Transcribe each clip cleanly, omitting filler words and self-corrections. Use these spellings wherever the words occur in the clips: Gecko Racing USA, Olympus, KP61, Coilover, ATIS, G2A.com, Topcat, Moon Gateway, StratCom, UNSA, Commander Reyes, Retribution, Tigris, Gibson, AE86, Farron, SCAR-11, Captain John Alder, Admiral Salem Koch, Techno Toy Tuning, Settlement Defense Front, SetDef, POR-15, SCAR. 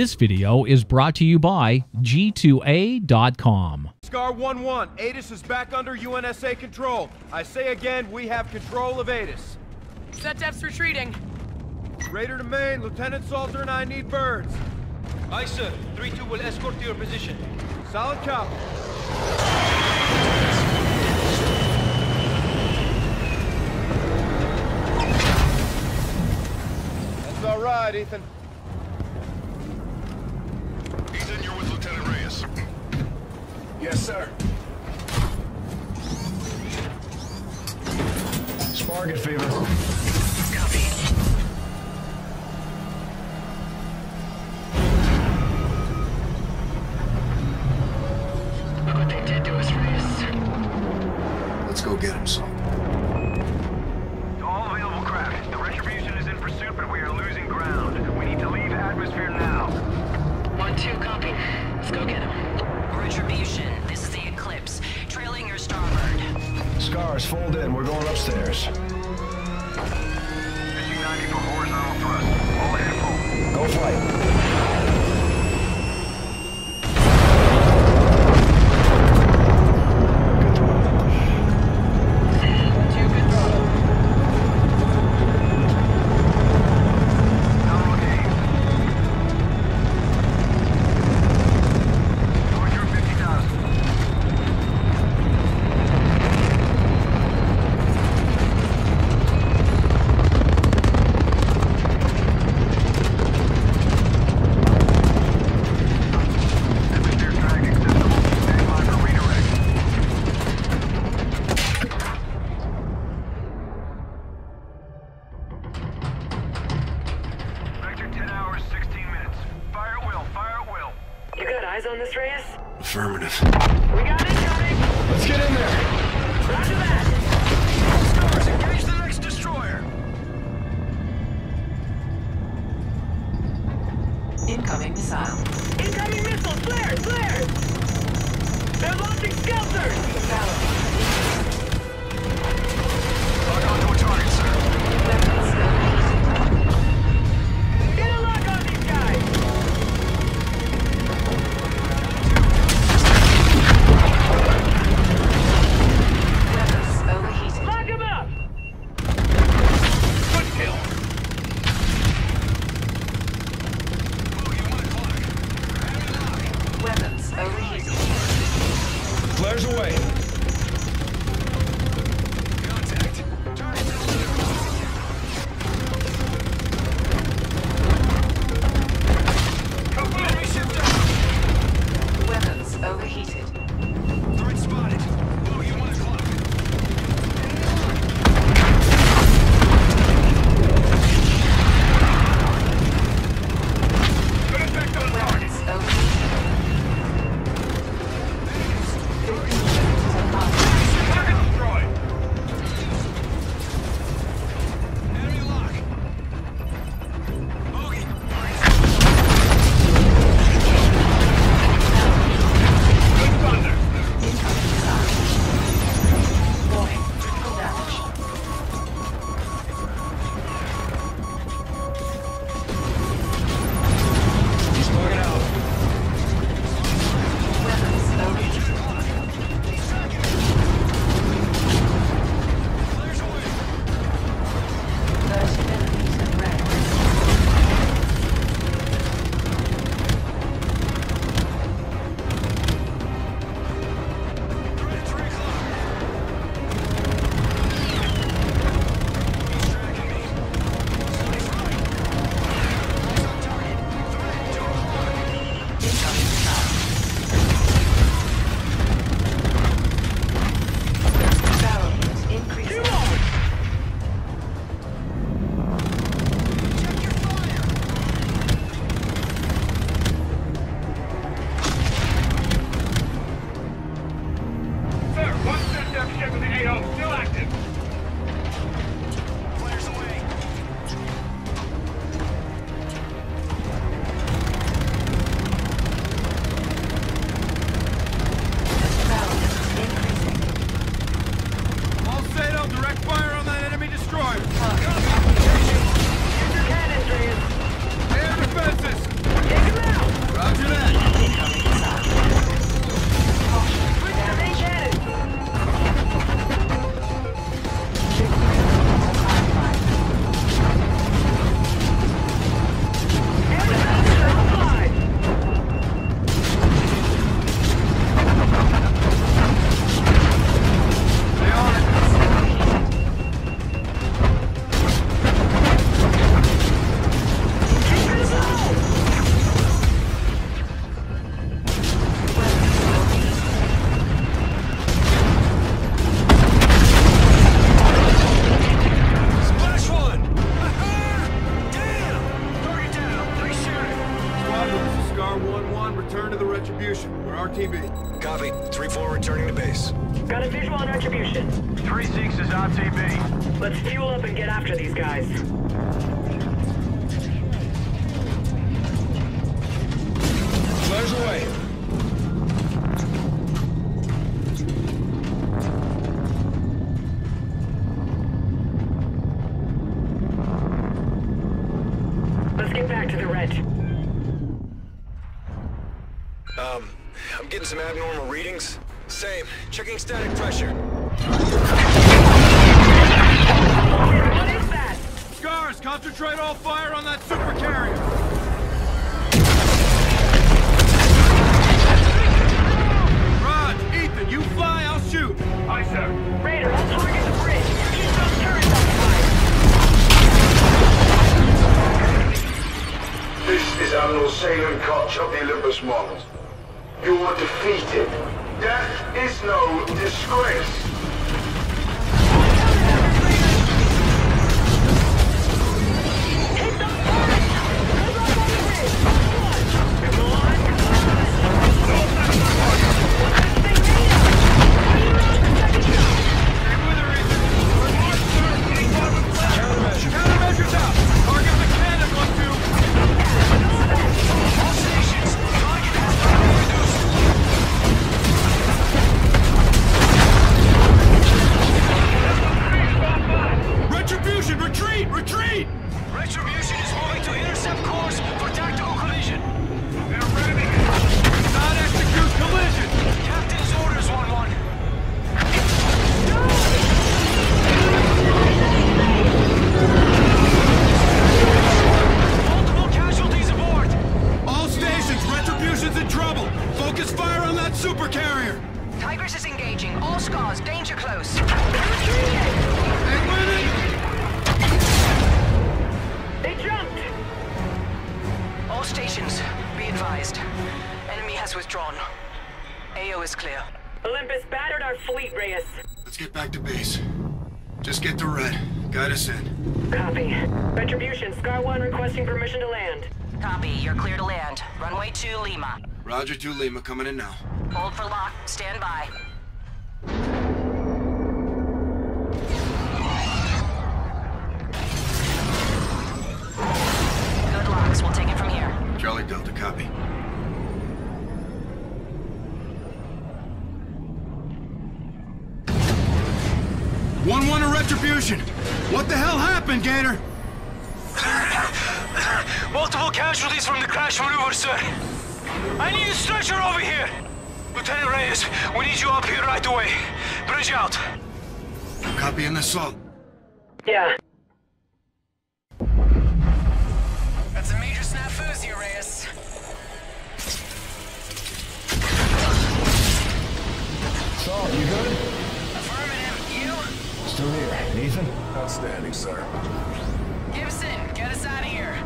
This video is brought to you by G2A.com. SCAR-11, ATIS is back under UNSA control. I say again, we have control of ATIS. Set depths retreating. Raider to main, Lieutenant Salter and I need birds. Aye, sir. 3-2 will escort to your position. Solid copy. That's all right, Ethan. Ethan, you're with Lieutenant Reyes. Yes, sir. Spark it, Fever. Get him some. To all available craft, the Retribution is in pursuit, but we are losing ground. We need to leave atmosphere now. 1-2, copy. Let's go get him. Retribution, this is the Eclipse. Trailing your starboard. Scars, fold in. We're going upstairs. Missing 90 for horizontal thrust. All ahead, full. Go flight. Incoming missile. Incoming missile! Flare! Flare! They're launching skelters! Lock onto a target, sir. Get a lock on these guys! Weapons overheating. Lock them up! Good kill! Flares away. Contact. Target down. Come on, ship down. Weapons overheated. Threat spotted. Blow you 1 o'clock. Put it back on target. Weapons overheated. Ready. Copy. 3-4 returning to base. Got a visual on Retribution. 3-6 is on TV. Let's fuel up and get after these guys. Flares away. I'm getting some abnormal readings. Same. Checking static pressure. What is that? SCARS, concentrate all fire on that supercarrier! Admiral Salem Koch of the Olympus model. You were defeated. Death is no disgrace. Roger, 2 Lima, coming in now. Hold for lock. Stand by. Good locks. We'll take it from here. Charlie Delta, copy. One to Retribution. What the hell happened, Gator? Multiple casualties from the crash maneuver, sir. I need a stretcher over here! Lieutenant Reyes, we need you up here right away. Bridge out. Copy an assault. Yeah. That's a major snafu's here, Reyes. Salt, you good? Affirmative, you? Still here. Ethan? Outstanding, sir. Gibson, get us out of here.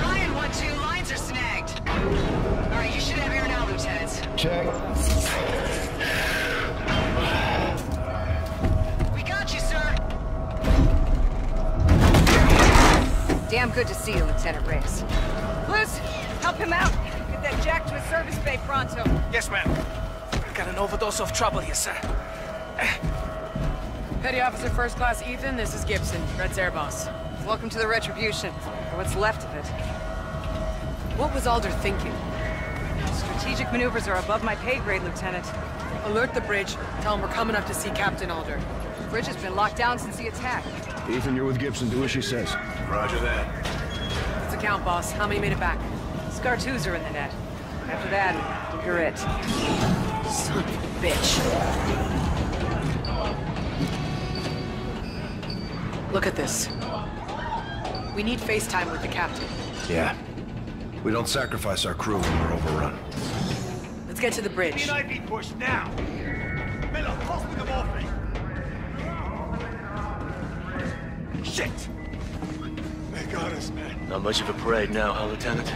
Ryan, 1-2, lines are snagged. Alright, you should have air now, Lieutenant. Check. We got you, sir. Damn good to see you, Lieutenant Reyes. Luz, help him out. Get that jack to a service bay pronto. Yes, ma'am. Got an overdose of trouble here, sir. Petty Officer First Class Ethan, this is Gibson, Red's air boss. Welcome to the Retribution, or what's left of it. What was Alder thinking? Strategic maneuvers are above my pay grade, Lieutenant. Alert the bridge. Tell him we're coming up to see Captain Alder. The bridge has been locked down since the attack. Ethan, you're with Gibson. Do as she says. Roger that. That's the count, boss. How many made it back? SCAR-2s are in the net. After that, you're it. Son of a bitch. Look at this. We need FaceTime with the captain. Yeah. We don't sacrifice our crew when we're overrun. Let's get to the bridge. An IV push now. Miller, cross with the morphine. Shit! They got us, man. Not much of a parade now, huh, Lieutenant?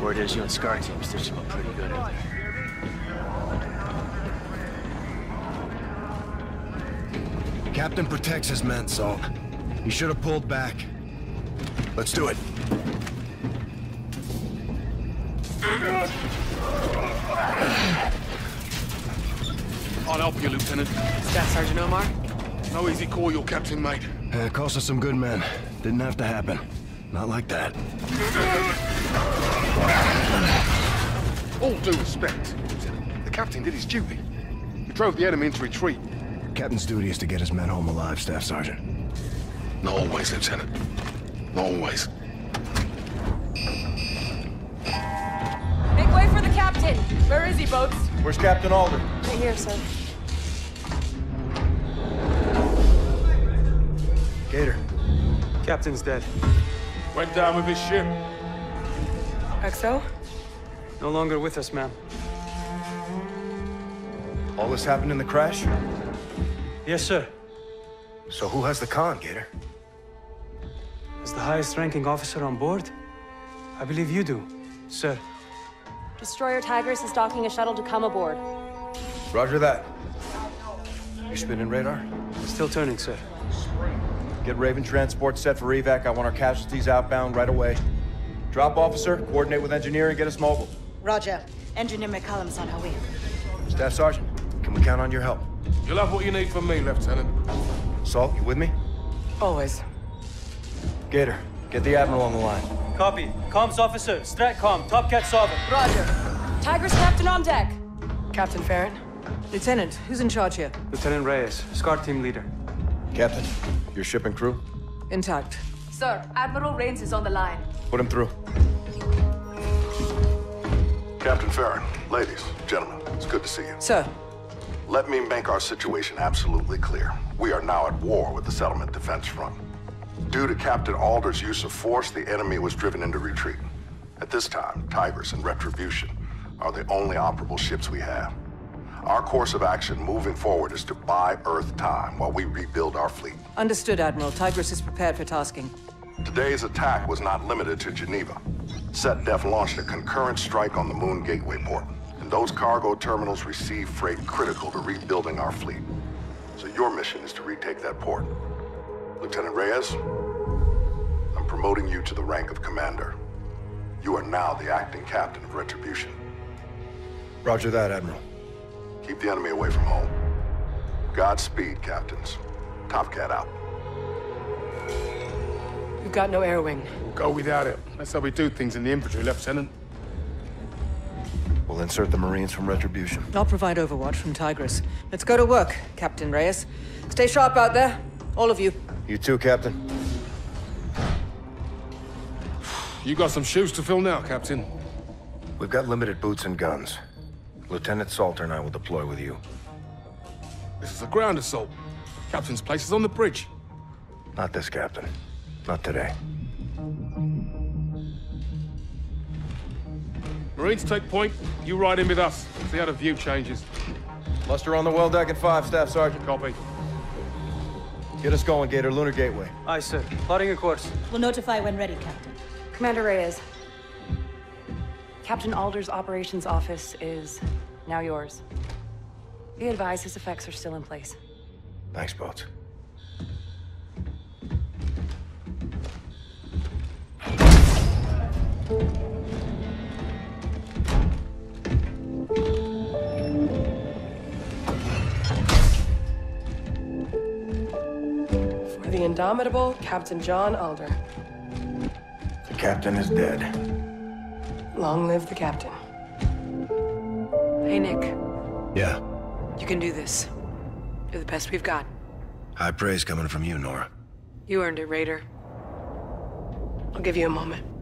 Word is you and SCAR team stitched them up pretty good out there. Captain protects his men, Salt. He should have pulled back. Let's do it. I'll help you, Lieutenant. Staff Sergeant Omar? No easy call, your captain, mate. Cost us some good men. Didn't have to happen. Not like that. All due respect, Lieutenant. The captain did his duty. He drove the enemy into retreat. Captain's duty is to get his men home alive, Staff Sergeant. Not always, Lieutenant. Not always. Make way for the captain. Where is he, Boats? Where's Captain Alder? Right here, sir. Gator. Captain's dead. Went down with his ship. XO? No longer with us, ma'am. All this happened in the crash? Yes, sir. So who has the con, Gator? As the highest-ranking officer on board, I believe you do, sir. Destroyer Tigris is docking a shuttle to come aboard. Roger that. You spinning radar? Still turning, sir. Get Raven transport set for evac. I want our casualties outbound right away. Drop officer, coordinate with engineer and get us mobile. Roger. Engineer McCallum's on her way. Staff Sergeant, can we count on your help? You'll have what you need from me, Lieutenant. Salt, you with me? Always. Gator, get the Admiral on the line. Copy. Comms officer, StratCom, Topcat Sovereign. Roger. Tiger's captain on deck. Captain Farron. Lieutenant, who's in charge here? Lieutenant Reyes, SCAR team leader. Captain, your ship and crew? Intact. Sir, Admiral Reyes is on the line. Put him through. Captain Farron, ladies, gentlemen, it's good to see you. Sir. Let me make our situation absolutely clear. We are now at war with the Settlement Defense Front. Due to Captain Alder's use of force, the enemy was driven into retreat. At this time, Tigris and Retribution are the only operable ships we have. Our course of action moving forward is to buy Earth time while we rebuild our fleet. Understood, Admiral. Tigris is prepared for tasking. Today's attack was not limited to Geneva. SetDef launched a concurrent strike on the Moon Gateway port, and those cargo terminals receive freight critical to rebuilding our fleet. So your mission is to retake that port. Lieutenant Reyes, I'm promoting you to the rank of commander. You are now the acting captain of Retribution. Roger that, Admiral. Keep the enemy away from home. Godspeed, captains. Topcat out. We've got no air wing. We'll go without it. That's how we do things in the infantry, Lieutenant. We'll insert the Marines from Retribution. I'll provide overwatch from Tigris. Let's go to work, Captain Reyes. Stay sharp out there, all of you. You too, Captain. You got some shoes to fill now, Captain. We've got limited boots and guns. Lieutenant Salter and I will deploy with you. This is a ground assault. Captain's place is on the bridge. Not this, Captain. Not today. Marines take point. You ride in with us. See how the view changes. Muster on the well deck at 5, Staff Sergeant. Copy. Get us going, Gator. Lunar Gateway. Aye, sir. Plotting a course. We'll notify when ready, Captain. Commander Reyes. Captain Alder's operations office is now yours. Be advised, his effects are still in place. Thanks, Boats. For the indomitable Captain John Alder. The captain is dead. Long live the captain. Hey, Nick. Yeah? You can do this. You're the best we've got. High praise coming from you, Nora. You earned it, Raider. I'll give you a moment.